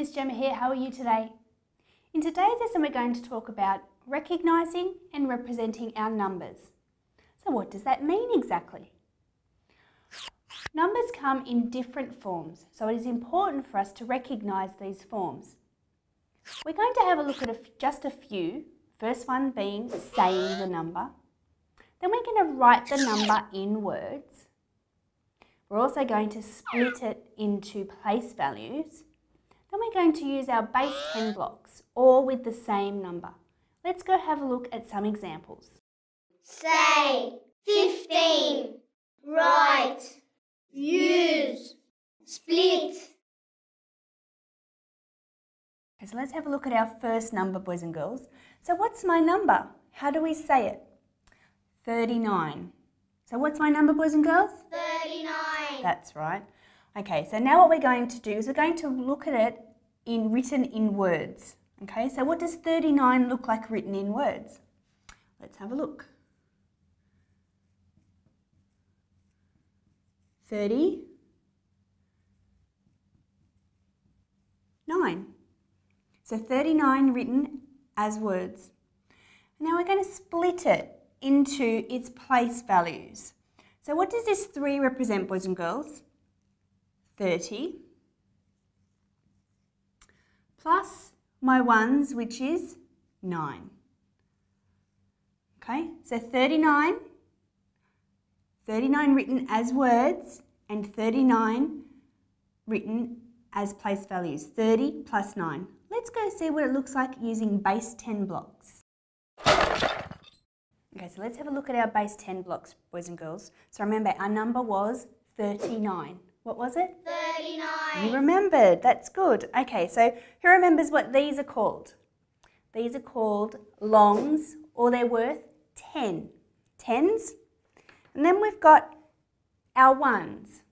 Miss Gemma here, how are you today? In today's lesson we're going to talk about recognising and representing our numbers. So what does that mean exactly? Numbers come in different forms, so it is important for us to recognise these forms. We're going to have a look at just a few, first one being saying the number. Then we're going to write the number in words. We're also going to split it into place values. Then we're going to use our base 10 blocks, all with the same number. Let's go have a look at some examples. Say, 15, write, use, split. Okay, so let's have a look at our first number, boys and girls. So what's my number? How do we say it? 39. So what's my number, boys and girls? 39. That's right. Okay, so now what we're going to do is we're going to look at it written in words. Okay, so what does 39 look like written in words? Let's have a look. 39. So 39 written as words. Now we're going to split it into its place values. So what does this 3 represent, boys and girls? 30 plus my 1s, which is 9. Okay, so 39 written as words and 39 written as place values, 30 plus 9. Let's go see what it looks like using base 10 blocks. Okay, so let's have a look at our base 10 blocks, boys and girls. So remember, our number was 39. What was it? 39. You remembered. That's good. Okay, so who remembers what these are called? These are called longs, or they're worth 10. Tens. And then we've got our ones.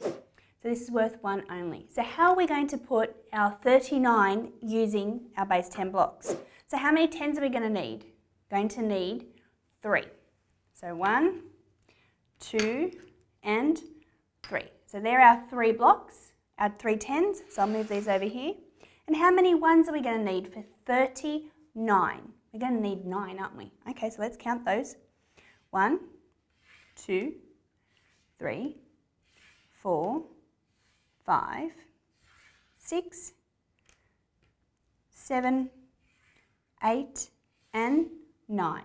So this is worth 1 only. So how are we going to put our 39 using our base 10 blocks? So how many tens are we going to need? Going to need 3. So 1, 2, and 3. So there are our 3 blocks, our 3 tens, so I'll move these over here. And how many ones are we going to need for 39? We're going to need 9, aren't we? Okay, so let's count those. 1, 2, 3, 4, 5, 6, 7, 8, and 9.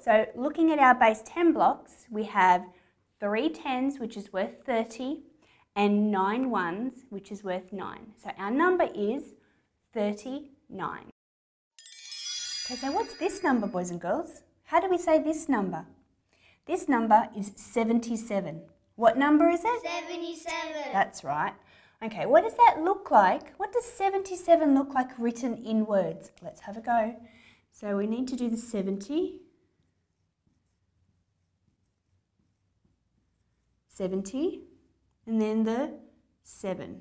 So looking at our base 10 blocks, we have 3 tens, which is worth 30, and 9 ones, which is worth 9. So our number is 39. Okay, so what's this number, boys and girls? How do we say this number? This number is 77. What number is it? 77. That's right. Okay, what does that look like? What does 77 look like written in words? Let's have a go. So we need to do the 70, and then the 7.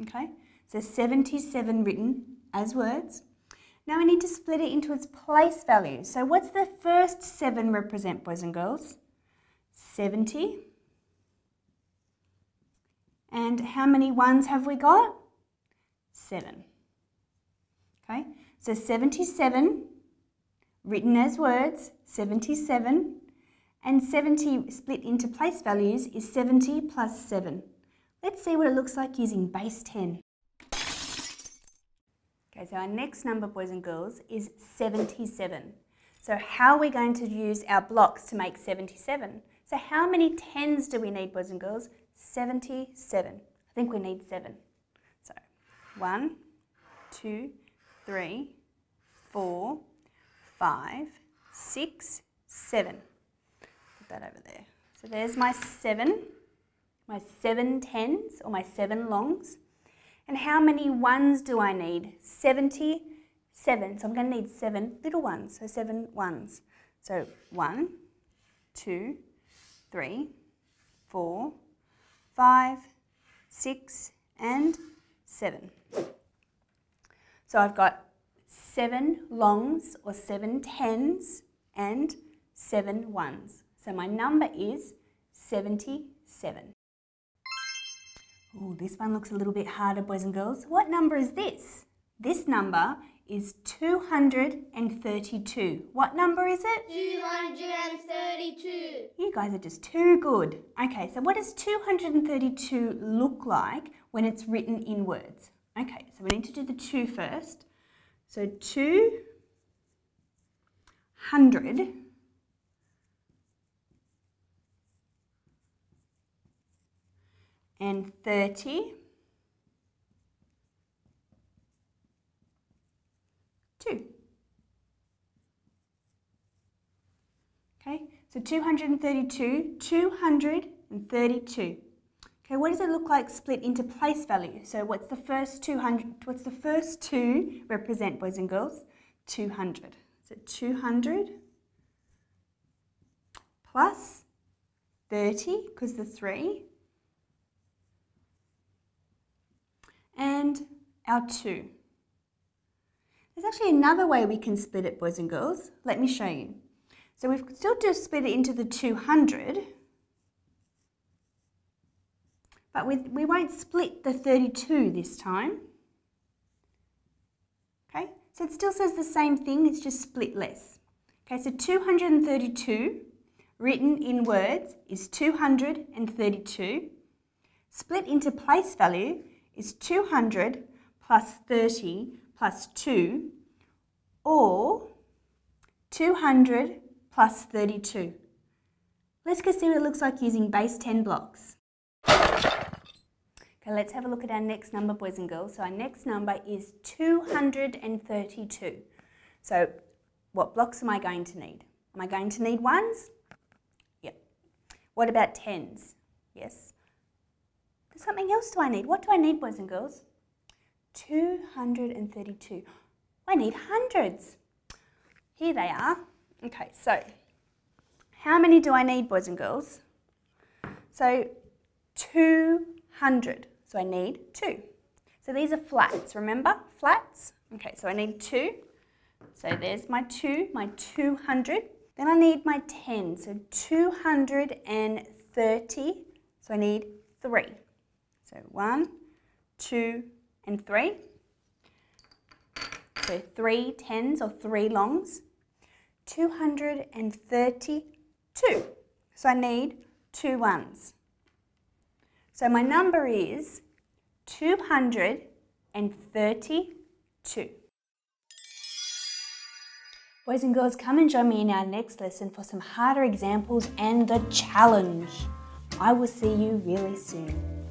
Okay, so 77 written as words. Now we need to split it into its place values. So what's the first 7 represent, boys and girls? 70. And how many ones have we got? 7. Okay, so 77 written as words, 77, and 70 split into place values is 70 plus 7. Let's see what it looks like using base 10. Okay, so our next number, boys and girls, is 77. So how are we going to use our blocks to make 77? So how many tens do we need, boys and girls? 77. I think we need 7. So 1, 2, 3, 4, 5, 6, 7. Put that over there. So there's my 7 tens, or my 7 longs. And how many ones do I need? 77. So I'm going to need 7 little ones, so 7 ones. So 1, 2, 3, 4, 5, 6, and 7. So I've got 7 longs, or 7 tens, and 7 ones. So my number is 77. Ooh, this one looks a little bit harder, boys and girls. What number is this? This number is 232. What number is it? 232. You guys are just too good. Okay, so what does 232 look like when it's written in words? Okay, so we need to do the 2 first. So 232. Okay, so 232, 232. Okay, what does it look like split into place value? So what's the first 200? What's the first 2 represent, boys and girls? 200. So 200 plus 30, because the 3, and our 2. There's actually another way we can split it, boys and girls. Let me show you. So we've still just split it into the 200, but we won't split the 32 this time. Okay, so it still says the same thing, it's just split less. Okay, so 232 written in words is 232. Split into place value is 200 plus 30 plus 2, or 200 plus 32. Let's go see what it looks like using base 10 blocks. Okay, let's have a look at our next number, boys and girls. So our next number is 232. So what blocks am I going to need? Am I going to need ones? Yep. What about tens? Yes. There's something else do I need? What do I need, boys and girls? 232. I need hundreds. Here they are. Okay, so how many do I need, boys and girls? So 200. So I need 2. So these are flats, remember? Flats. Okay, so I need 2. So there's my 2, my 200. Then I need my 10, so 230. So I need 3. So 1, 2, and 3. So 3 tens or 3 longs. 232. So I need 2 ones. So my number is 232. Boys and girls, come and join me in our next lesson for some harder examples and the challenge. I will see you really soon.